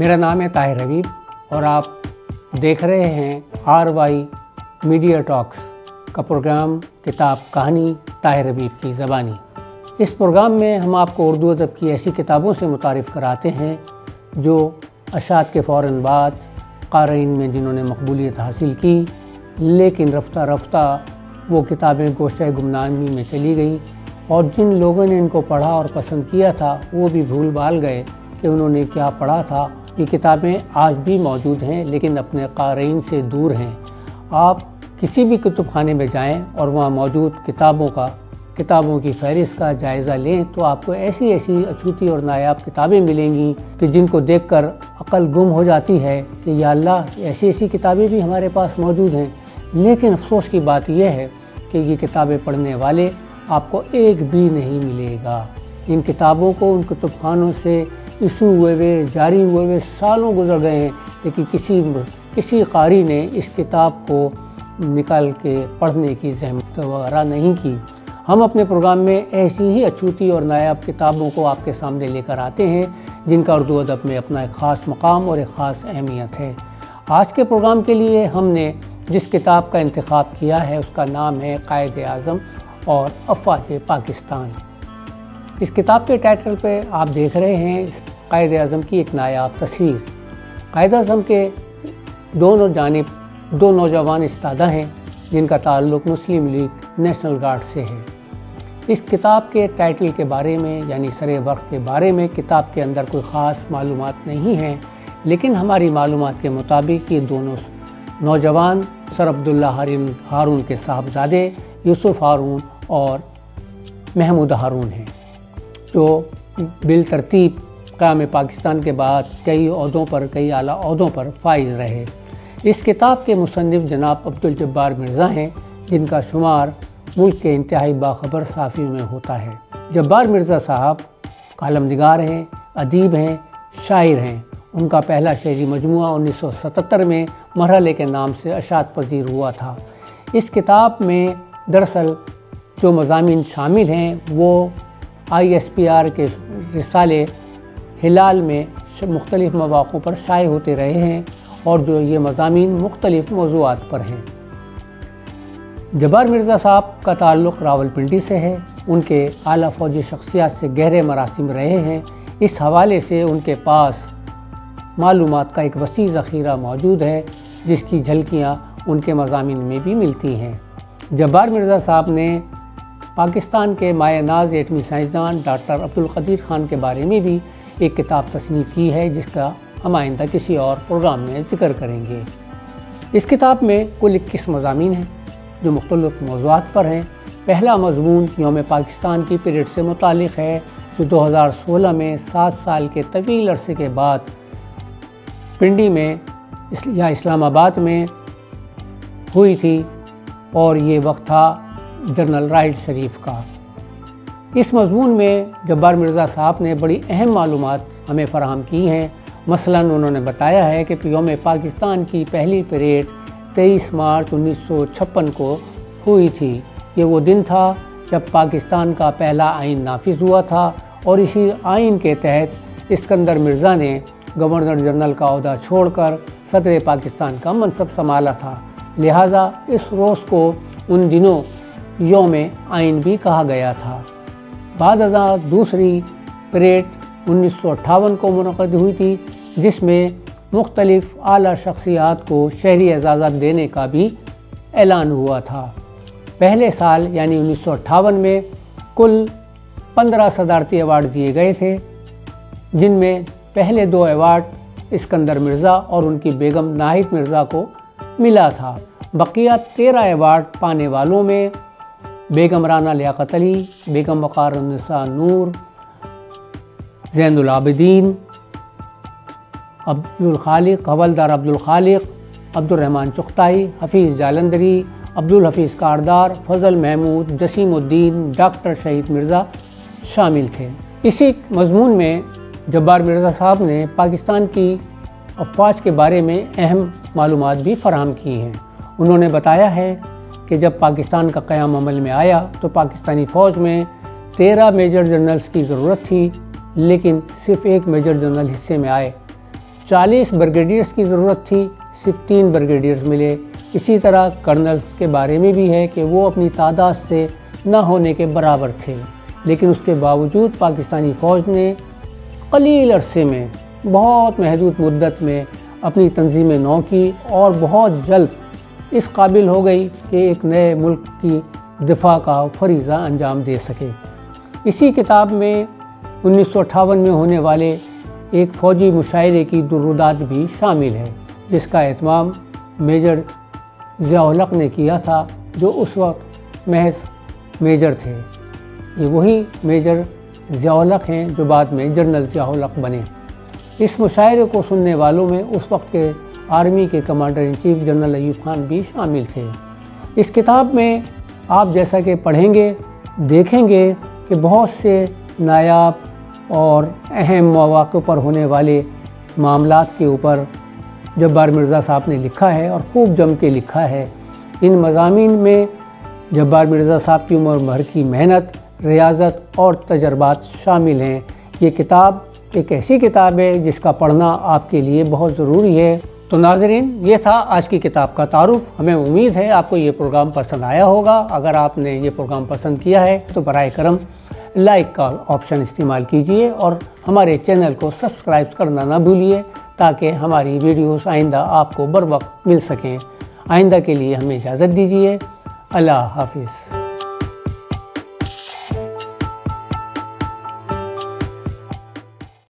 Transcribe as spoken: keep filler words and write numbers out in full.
मेरा नाम है ताहिर हबीब और आप देख रहे हैं आर वाई मीडिया टॉक्स का प्रोग्राम किताब कहानी ताहिर हबीब की ज़बानी। इस प्रोग्राम में हम आपको उर्दू अदब की ऐसी किताबों से मुतारिफ़ कराते हैं जो अशात के फ़ौरन बाद क़ारीन में जिन्होंने मकबूलियत हासिल की, लेकिन रफ्ता रफ्ता वो किताबें गोशा गुमनामी में चली गई और जिन लोगों ने इनको पढ़ा और पसंद किया था वो भी भूल भाल गए कि उन्होंने क्या पढ़ा था। ये किताबें आज भी मौजूद हैं लेकिन अपने क़ारीन से दूर हैं। आप किसी भी कुतुब खाने में जाएं और वहाँ मौजूद किताबों का किताबों की फहरिस्त का जायज़ा लें तो आपको ऐसी ऐसी अछूती और नायाब किताबें मिलेंगी कि जिनको देखकर अक्ल गुम हो जाती है कि या अल्लाह, ऐसी ऐसी किताबें भी हमारे पास मौजूद हैं। लेकिन अफसोस की बात यह है कि ये किताबें पढ़ने वाले आपको एक भी नहीं मिलेगा। इन किताबों को उन कुतुबखानों से इशू हुए हुए जारी हुए हुए सालों गुजर गए हैं, लेकिन किसी किसी कारी ने इस किताब को निकाल के पढ़ने की जहमत वगैरह नहीं की। हम अपने प्रोग्राम में ऐसी ही अछूती और नायाब किताबों को आपके सामने लेकर आते हैं जिनका उर्दू अदब में अपना एक ख़ास मकाम और एक ख़ास अहमियत है। आज के प्रोग्राम के लिए हमने जिस किताब का इंतखाब किया है उसका नाम है क़ायद-ए-आज़म और अफवाज पाकिस्तान। इस किताब के टाइटल पे आप देख रहे हैं क़ायद-ए-आज़म की एक नायाब तस्वीर। क़ायद-ए-आज़म के दोनों जानिब दो नौजवान इस्तादा हैं जिनका ताल्लुक़ मुस्लिम लीग नैशनल गार्ड से है। इस किताब के टाइटल के बारे में यानी सरे वक्त के बारे में किताब के अंदर कोई ख़ास मालूमात नहीं है, लेकिन हमारी मालूमात के मुताबिक ये दोनों नौजवान सर अब्दुल्ला हरीम हारून के साहबजादे यूसुफ हारून और महमूद हारून हैं जो बिल तरतीब क़याम पाकिस्तान के बाद कई अहदों पर कई आला अहदों पर फाइज रहे। इस किताब के मुसन्निफ़ जनाब अब्दुल जब्बार मिर्ज़ा हैं जिनका शुमार मुल्क के इंतहाई बाखबर साफ़ियों में होता है। जब्बार मिर्ज़ा साहब कालमनिगार हैं, अदीब हैं, शायर हैं। उनका पहला शेरी मजमुआ उन्नीस सौ सतहत्तर में मरहले के नाम से अशात पजीर हुआ था। इस किताब में दरअसल जो मज़ामीन शामिल हैं वो आई एस पी आर के रिसाले हिलाल में मुख्तलिफ़ मवाक़ों पर शाये होते रहे हैं और जो ये मज़ामीन मुख्तलिफ़ मौज़ूआत पर हैं। जब्बार मिर्ज़ा साहब का ताल्लुक़ रावलपिंडी से है। उनके आला फ़ौजी शख्सियात से गहरे मरासिम रहे हैं। इस हवाले से उनके पास मालूमात का एक वसी ज़ख़ीरा मौजूद है जिसकी झलकियाँ उनके मज़ामीन में भी मिलती हैं। जब्बार मिर्ज़ा साहब ने पाकिस्तान के माय नाज़ एटमी साइंसदान डॉक्टर अब्दुल क़दीर खान के बारे में भी एक किताब तसनीफ़ की है जिसका हम आइंदा किसी और प्रोग्राम में जिक्र करेंगे। इस किताब में कुल इक्कीस मज़ामीन हैं जो मुख्तलिफ़ मौज़ूआत पर हैं। पहला मज़मून यौम पाकिस्तान की पीरियड से मुतालिक़ है जो दो हज़ार सोलह में सात साल के तवील अरसे के बाद पिंडी में या इस्लामाबाद में हुई थी और ये वक्त था जनरल राइट शरीफ का। इस मजमून में जब्बार मिर्ज़ा साहब ने बड़ी अहम मालूमात हमें फ़राहम की हैं। मसलन उन्होंने बताया है कि यौम पाकिस्तान की पहली परेड तेईस मार्च उन्नीस सौ छप्पन को हुई थी। ये वो दिन था जब पाकिस्तान का पहला आइन नाफिज हुआ था और इसी आइन के तहत इस्कंदर मिर्ज़ा ने गवर्नर जनरल का अहदा छोड़कर सदर पाकिस्तान का मनसब संभाला था। लिहाजा इस रोज़ को उन दिनों यौम आइन भी कहा गया था। बाद हज़ार दूसरी परेड उन्नीस सौ अट्ठावन को मुनक़द हुई थी जिसमें मुख्तलिफ़ आला शख्सियात को शहरी एजाज़त देने का भी ऐलान हुआ था। पहले साल यानी उन्नीस सौ अट्ठावन में कुल पंद्रह सदारती अवार्ड दिए गए थे जिनमें पहले दो अवार्ड इस्कंदर मिर्ज़ा और उनकी बेगम नाहिद मिर्ज़ा को मिला था। बकिया तेरह अवार्ड पाने वालों में बेगम राना लियाकत अली, बेगम बकार अंनसा, नूर ज़ेनुल आब्दीन, अब्दुल खालिक हवलदार अब्दुल खालिक, अब्दुल रहमान चुख्ताई, हफीज़ जालंदरी, अब्दुल हफीज़ कारदार, फजल महमूद, जसीमुद्दीन, डॉक्टर शहीद मिर्ज़ा शामिल थे। इसी मजमून में जब्बार मिर्ज़ा साहब ने पाकिस्तान की अफवाज के बारे में अहम मालूमात भी फराहम की हैं। उन्होंने बताया है कि जब पाकिस्तान का क़याम अमल में आया तो पाकिस्तानी फ़ौज में तेरह मेजर जनरल्स की ज़रूरत थी, लेकिन सिर्फ़ एक मेजर जनरल हिस्से में आए। चालीस ब्रिगेडियर्स की ज़रूरत थी, सिर्फ तीन ब्रिगेडियर्स मिले। इसी तरह कर्नल्स के बारे में भी है कि वो अपनी तादाद से ना होने के बराबर थे, लेकिन उसके बावजूद पाकिस्तानी फ़ौज ने कलील अरसे में, बहुत महदूद मुद्दत में अपनी तंजीम नौ की और बहुत जल्द इस काबिल हो गई कि एक नए मुल्क की दिफा का फरीज़ा अंजाम दे सके। इसी किताब में उन्नीस सौ अट्ठावन में होने वाले एक फ़ौजी मुशायरे की दुरुदात भी शामिल है, जिसका एहतमाम मेजर ज़िया-उल-हक़ ने किया था, जो उस वक्त महज मेजर थे। ये वही मेजर ज़िया-उल-हक़ हैं जो बाद में जनरल ज़िया-उल-हक़ बने। इस मुशायरे को सुनने वालों में उस वक्त के आर्मी के commander in chief general Ayub Khan भी शामिल थे। इस किताब में आप जैसा कि पढ़ेंगे देखेंगे कि बहुत से नायाब और अहम मौक़ों पर होने वाले मामलात के ऊपर जब्बार मिर्ज़ा साहब ने लिखा है और खूब जम के लिखा है। इन मज़ामीन में जब्बार मिर्ज़ा साहब की उम्र भर की मेहनत, रियाजत और तजर्बात शामिल हैं। ये किताब एक ऐसी किताब है जिसका पढ़ना आपके लिए बहुत ज़रूरी है। तो नाज़रीन, ये था आज की किताब का तारुफ। हमें उम्मीद है आपको ये प्रोग्राम पसंद आया होगा। अगर आपने ये प्रोग्राम पसंद किया है तो बराए करम लाइक का ऑप्शन इस्तेमाल कीजिए और हमारे चैनल को सब्सक्राइब करना ना भूलिए, ताकि हमारी वीडियोस आइंदा आपको बर वक्त मिल सकें। आइंदा के लिए हमें इजाज़त दीजिए। अल्लाह हाफिज़।